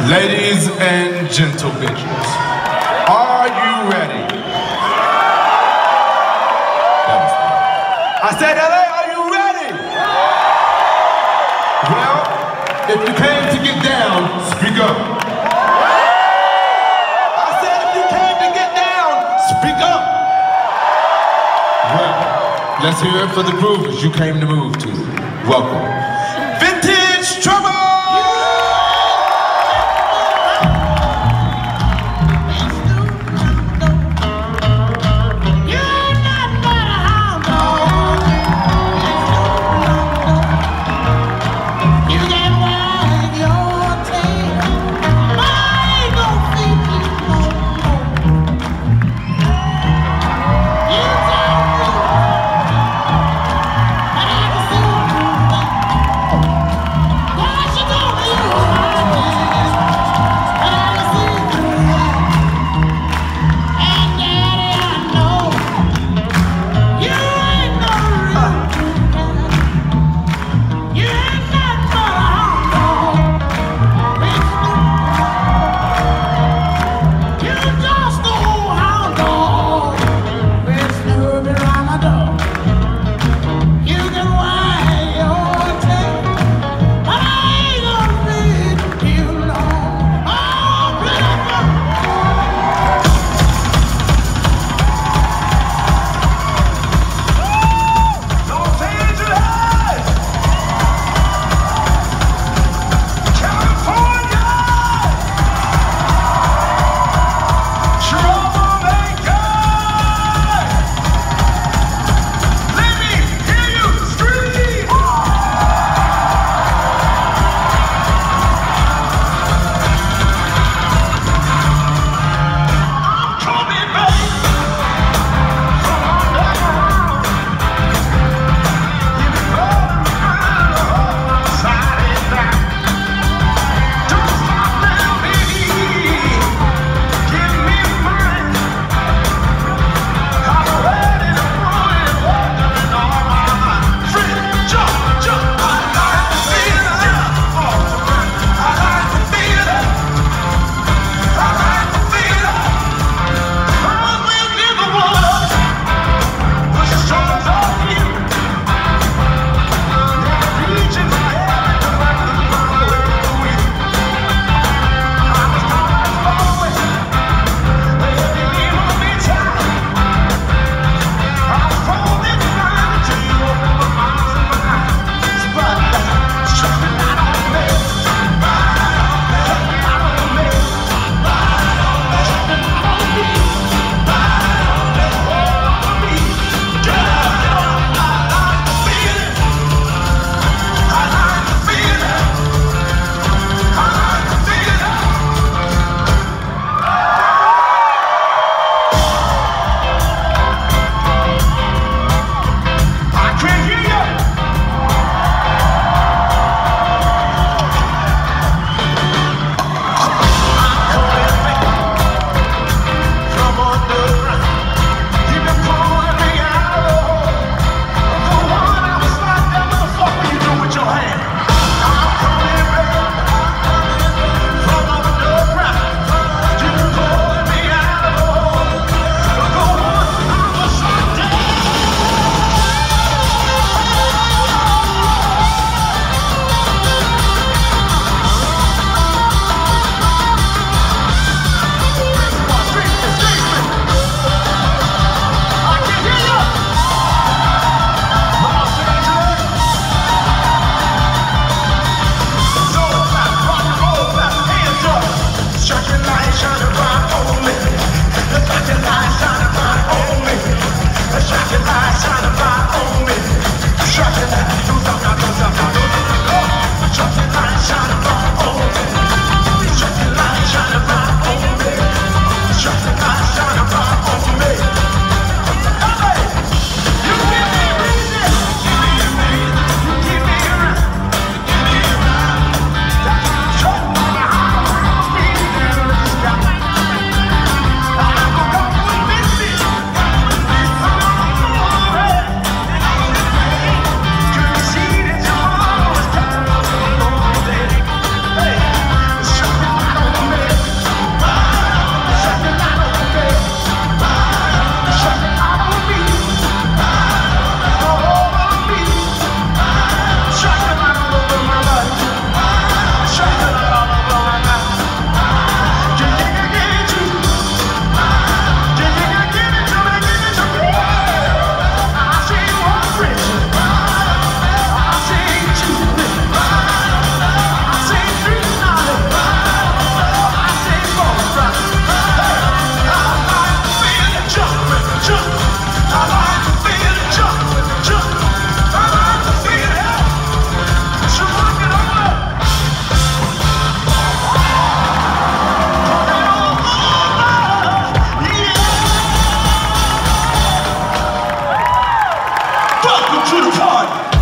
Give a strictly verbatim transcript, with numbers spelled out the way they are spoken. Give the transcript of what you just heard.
Ladies and gentlemen, are you ready? I said, L A, are you ready? Well, if you came to get down, speak up. I said, if you came to get down, speak up. Well, let's hear it for the groovers you came to move to. Welcome. Vintage Trouble! Watch it! Fuck with you, the card.